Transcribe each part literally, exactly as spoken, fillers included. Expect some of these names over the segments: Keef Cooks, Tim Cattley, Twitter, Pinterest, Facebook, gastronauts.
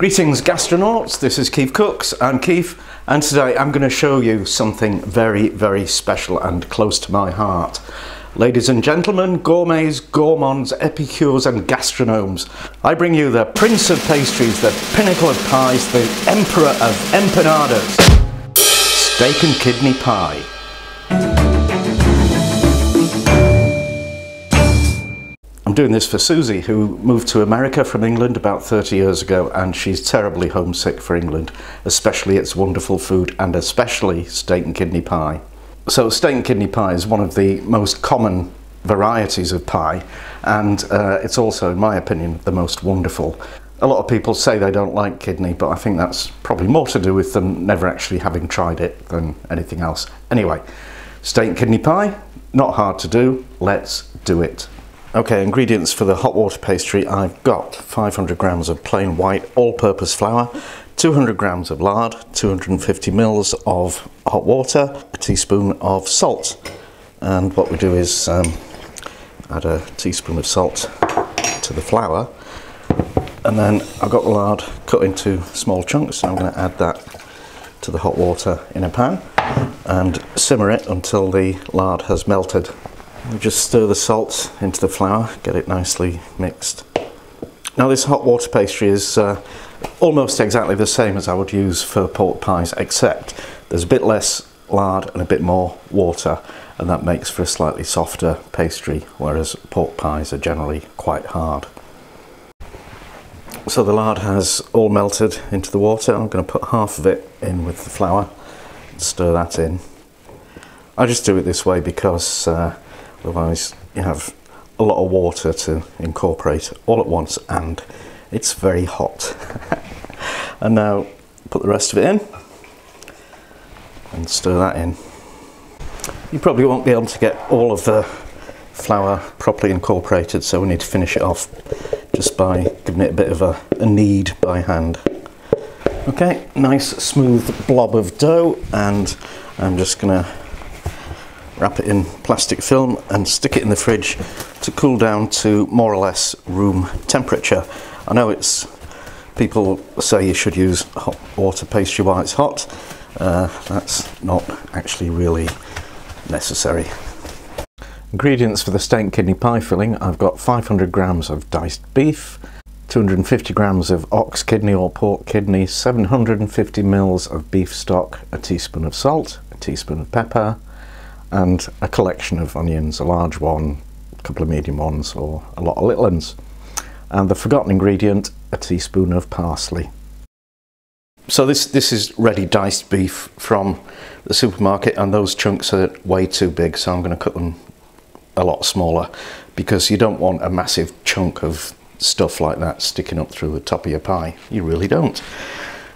Greetings gastronauts, this is Keef Cooks, I'm Keef, and today I'm going to show you something very, very special and close to my heart. Ladies and gentlemen, gourmets, gourmands, epicures and gastronomes, I bring you the prince of pastries, the pinnacle of pies, the emperor of empanadas, steak and kidney pie. I'm doing this for Susie, who moved to America from England about thirty years ago, and she's terribly homesick for England, especially its wonderful food and especially steak and kidney pie. So steak and kidney pie is one of the most common varieties of pie, and uh, it's also, in my opinion, the most wonderful. A lot of people say they don't like kidney, but I think that's probably more to do with them never actually having tried it than anything else. Anyway, steak and kidney pie, not hard to do, let's do it. Okay, ingredients for the hot water pastry. I've got five hundred grams of plain white all-purpose flour, two hundred grams of lard, two hundred fifty mils of hot water, a teaspoon of salt. And what we do is um, add a teaspoon of salt to the flour. And then I've got the lard cut into small chunks, so I'm going to add that to the hot water in a pan and simmer it until the lard has melted. Just stir the salt into the flour, get it nicely mixed. Now this hot water pastry is uh, almost exactly the same as I would use for pork pies, except there's a bit less lard and a bit more water, and that makes for a slightly softer pastry, whereas pork pies are generally quite hard. So the lard has all melted into the water. I'm going to put half of it in with the flour and stir that in. I just do it this way because uh, otherwise you have a lot of water to incorporate all at once and it's very hot. And now put the rest of it in and stir that in. You probably won't be able to get all of the flour properly incorporated, so we need to finish it off just by giving it a bit of a, a knead by hand. Okay, nice smooth blob of dough, and I'm just going to wrap it in plastic film and stick it in the fridge to cool down to more or less room temperature. I know it's people say you should use hot water pastry while it's hot. Uh, that's not actually really necessary. Ingredients for the steak and kidney pie filling. I've got five hundred grams of diced beef, two hundred fifty grams of ox kidney or pork kidney, seven hundred fifty mils of beef stock, a teaspoon of salt, a teaspoon of pepper, and a collection of onions, a large one, a couple of medium ones, or a lot of little ones. And the forgotten ingredient, a teaspoon of parsley. So this, this is ready diced beef from the supermarket, and those chunks are way too big, so I'm going to cut them a lot smaller, because you don't want a massive chunk of stuff like that sticking up through the top of your pie. You really don't.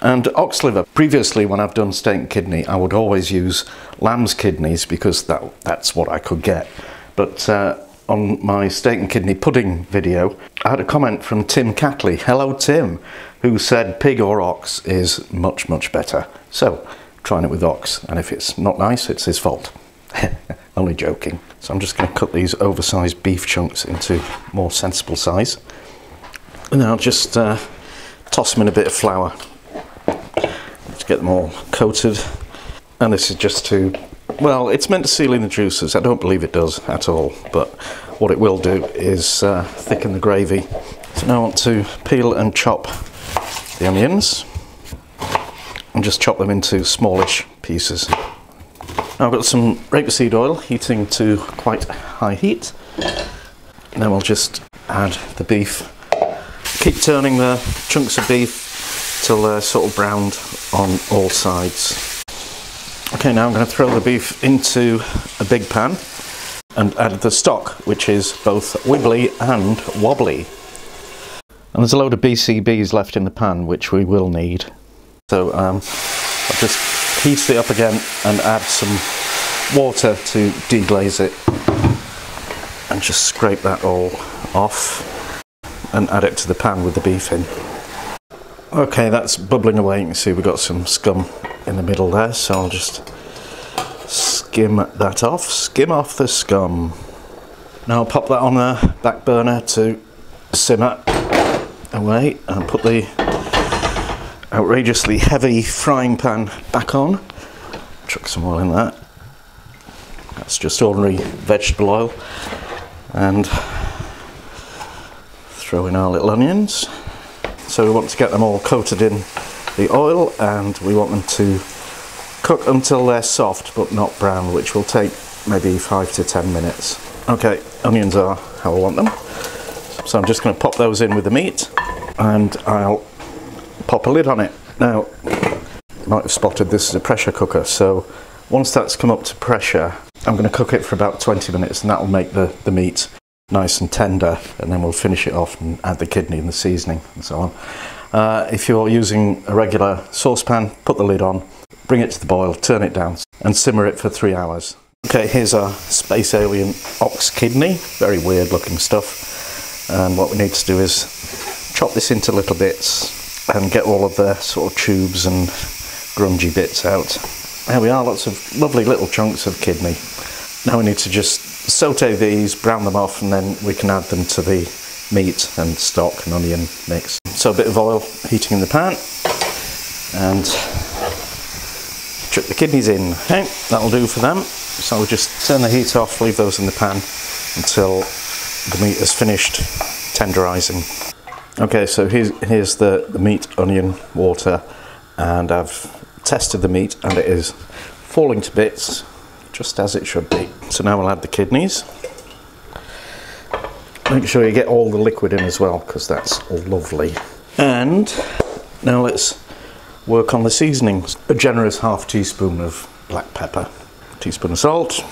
And ox liver. Previously, when I've done steak and kidney, I would always use lamb's kidneys because that, that's what I could get. But uh, on my steak and kidney pudding video, I had a comment from Tim Cattley, hello Tim, who said pig or ox is much, much better. So, trying it with ox, and if it's not nice, it's his fault. Only joking. So I'm just going to cut these oversized beef chunks into more sensible size. And then I'll just uh, toss them in a bit of flour. Get them all coated, and this is just to, well, it's meant to seal in the juices. I don't believe it does at all, but what it will do is uh, thicken the gravy. So now I want to peel and chop the onions and just chop them into smallish pieces. Now I've got some rapeseed oil heating to quite high heat, and then we'll just add the beef. Keep turning the chunks of beef till they're sort of browned on all sides. Okay, now I'm going to throw the beef into a big pan and add the stock, which is both wibbly and wobbly. And there's a load of B C Bs left in the pan, which we will need. So um, I'll just heat it up again and add some water to deglaze it. And just scrape that all off and add it to the pan with the beef in. Okay, that's bubbling away. You can see we've got some scum in the middle there, so I'll just skim that off, skim off the scum. Now I'll pop that on the back burner to simmer away and put the outrageously heavy frying pan back on. Chuck some oil in that. That's just ordinary vegetable oil. And throw in our little onions. So we want to get them all coated in the oil, and we want them to cook until they're soft but not brown, which will take maybe five to ten minutes. Okay, onions are how I want them. So I'm just going to pop those in with the meat, and I'll pop a lid on it. Now, you might have spotted this is a pressure cooker, so once that's come up to pressure, I'm going to cook it for about twenty minutes, and that will make the, the meat nice and tender, and then we'll finish it off and add the kidney and the seasoning and so on. Uh, if you're using a regular saucepan, put the lid on, bring it to the boil, turn it down, and simmer it for three hours. Okay, here's our space alien ox kidney, very weird looking stuff. And what we need to do is chop this into little bits and get all of the sort of tubes and grungy bits out. There we are, lots of lovely little chunks of kidney. Now we need to just saute these, brown them off, and then we can add them to the meat and stock and onion mix. So a bit of oil heating in the pan, and chuck the kidneys in. Okay, that'll do for them. So we'll just turn the heat off, leave those in the pan until the meat is finished tenderising. Okay, so here's, here's the, the meat, onion, water, and I've tested the meat, and it is falling to bits, just as it should be. So now we'll add the kidneys. Make sure you get all the liquid in as well, because that's lovely. And now let's work on the seasonings. A generous half teaspoon of black pepper, a teaspoon of salt,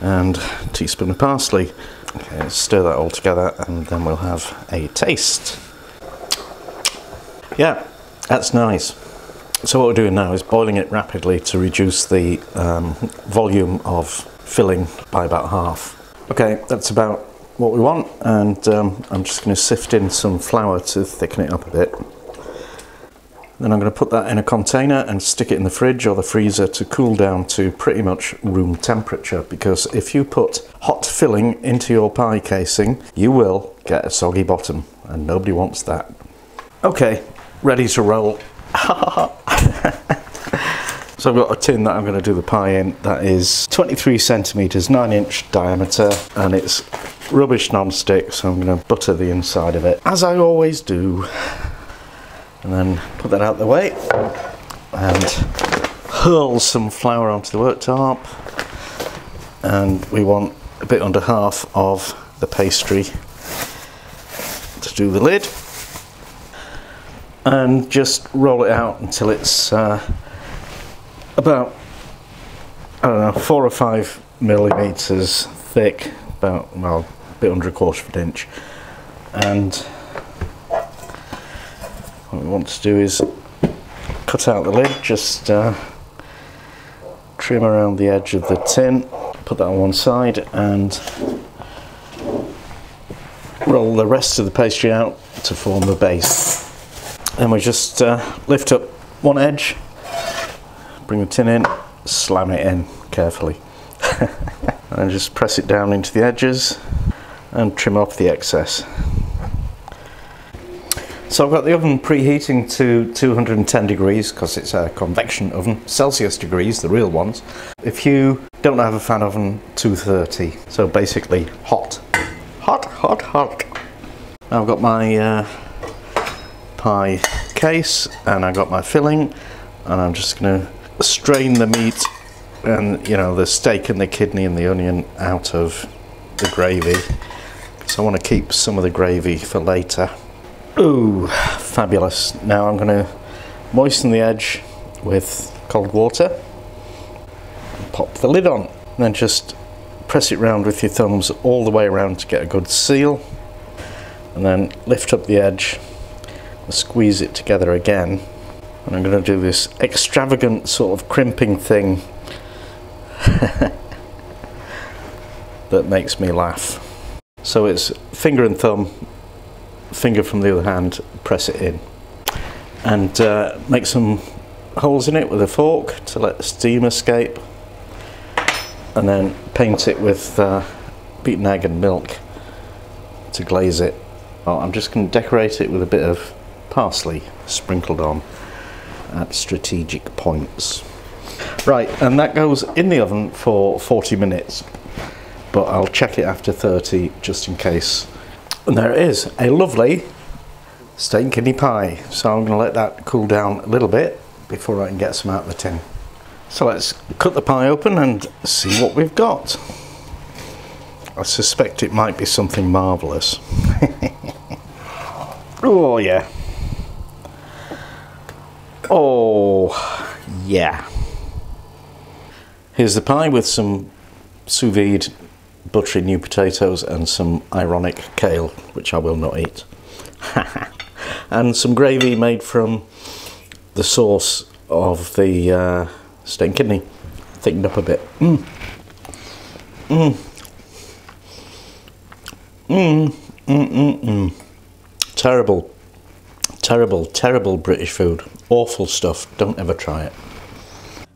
and a teaspoon of parsley. Okay, let's stir that all together, and then we'll have a taste. Yeah, that's nice. So what we're doing now is boiling it rapidly to reduce the um, volume of filling by about half. Okay, that's about what we want, and um, I'm just going to sift in some flour to thicken it up a bit. Then I'm going to put that in a container and stick it in the fridge or the freezer to cool down to pretty much room temperature, because if you put hot filling into your pie casing, you will get a soggy bottom, and nobody wants that. Okay, ready to roll. So I've got a tin that I'm going to do the pie in that is twenty-three centimetres, nine inch diameter, and it's rubbish non-stick, so I'm going to butter the inside of it, as I always do. And then put that out of the way and hurl some flour onto the worktop, and we want a bit under half of the pastry to do the lid. And just roll it out until it's uh, about, I don't know, four or five millimetres thick, about, well, a bit under a quarter of an inch. And what we want to do is cut out the lid, just uh, trim around the edge of the tin, put that on one side, and roll the rest of the pastry out to form the base. Then we just uh, lift up one edge, bring the tin in, slam it in carefully, and just press it down into the edges and trim off the excess. So I've got the oven preheating to two hundred and ten degrees, because it's a convection oven, Celsius degrees, the real ones. If you don't have a fan oven, two thirty. So basically hot, hot, hot, hot. Now I've got my uh, pie case, and I got my filling, and I'm just going to strain the meat and, you know, the steak and the kidney and the onion out of the gravy. So I want to keep some of the gravy for later. Ooh, fabulous. Now I'm going to moisten the edge with cold water, pop the lid on, and then just press it round with your thumbs all the way around to get a good seal, and then lift up the edge, squeeze it together again. And I'm going to do this extravagant sort of crimping thing that makes me laugh. So it's finger and thumb, finger from the other hand, press it in, and uh, make some holes in it with a fork to let the steam escape, and then paint it with uh, beaten egg and milk to glaze it. Well, I'm just going to decorate it with a bit of parsley sprinkled on at strategic points. Right, and that goes in the oven for forty minutes, but I'll check it after thirty just in case. And there it is, a lovely steak and kidney pie. So I'm going to let that cool down a little bit before I can get some out of the tin. So let's cut the pie open and see what we've got. I suspect it might be something marvellous. Oh yeah. Oh yeah. Here's the pie with some sous vide buttery new potatoes and some ironic kale, which I will not eat. And some gravy made from the sauce of the uh, steak and kidney, thickened up a bit. Mmm. Mmm. Mmm. Mmm. Mmm. Mmm. Terrible, terrible, terrible British food. Awful stuff. Don't ever try it.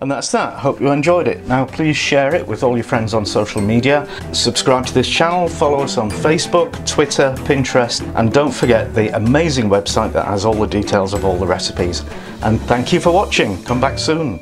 And that's that. Hope you enjoyed it. Now please share it with all your friends on social media. Subscribe to this channel. Follow us on Facebook, Twitter, Pinterest, and don't forget the amazing website that has all the details of all the recipes. And thank you for watching. Come back soon.